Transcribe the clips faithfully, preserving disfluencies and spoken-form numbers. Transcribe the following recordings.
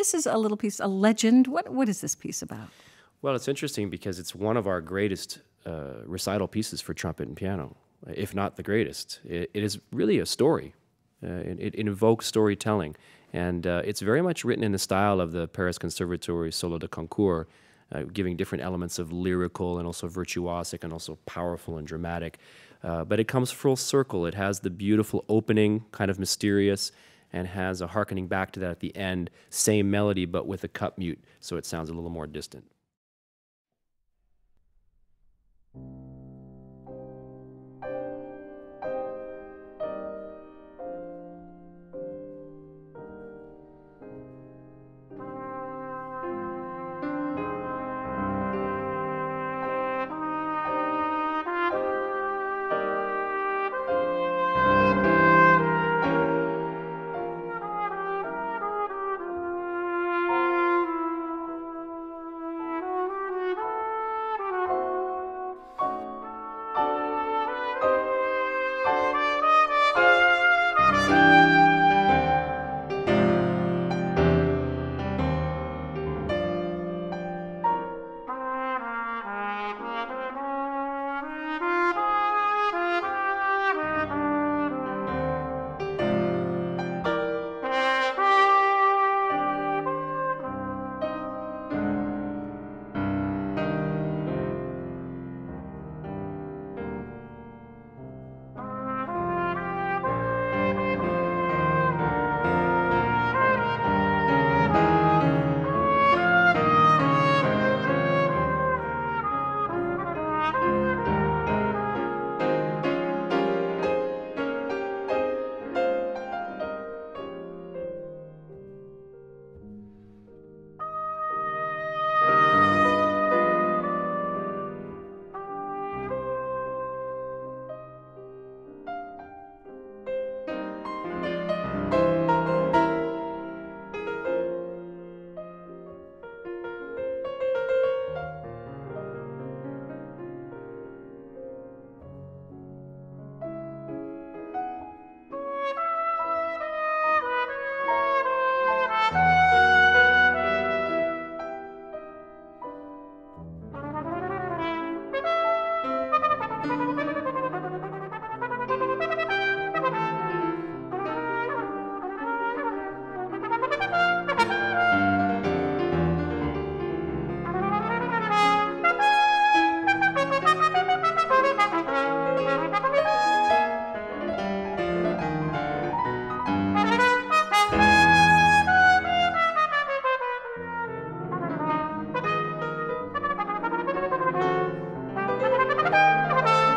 This is a little piece, a legend. What, what is this piece about? Well, it's interesting because it's one of our greatest uh, recital pieces for trumpet and piano, if not the greatest. It, it is really a story. Uh, it, it invokes storytelling. And uh, it's very much written in the style of the Paris Conservatory Solo de Concours, uh, giving different elements of lyrical and also virtuosic and also powerful and dramatic. Uh, but it comes full circle. It has the beautiful opening, kind of mysterious, and has a hearkening back to that at the end, same melody but with a cut mute, so it sounds a little more distant. Thank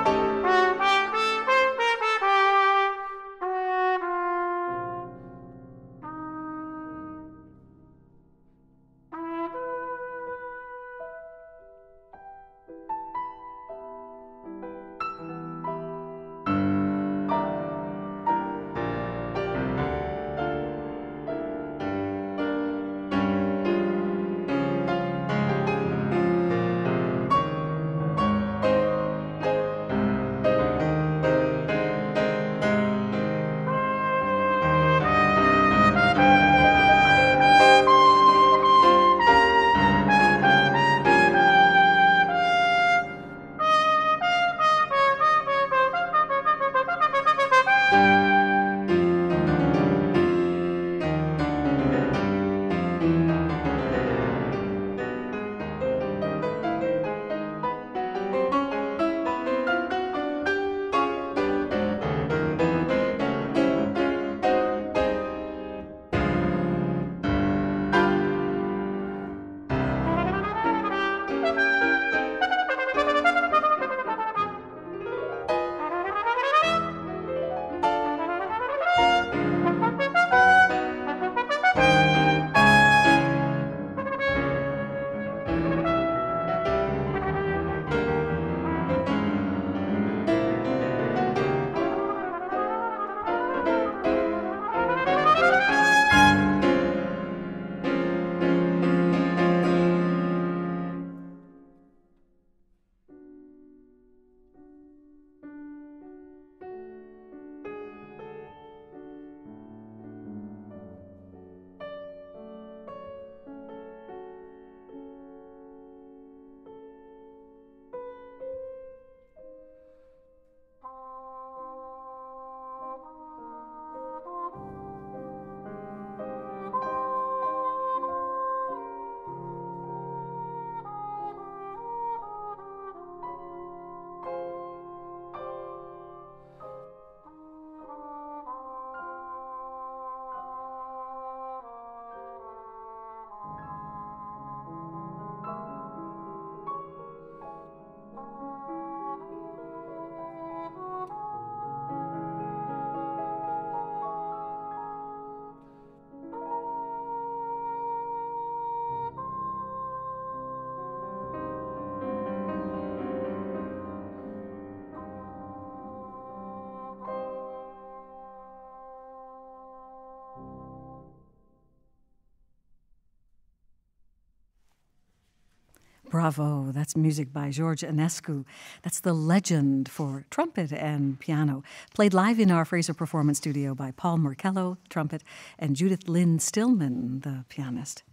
you. Bravo, that's music by George Enescu. That's the legend for trumpet and piano, played live in our Fraser Performance Studio by Paul Merkelo, trumpet, and Judith Lynn Stillman, the pianist.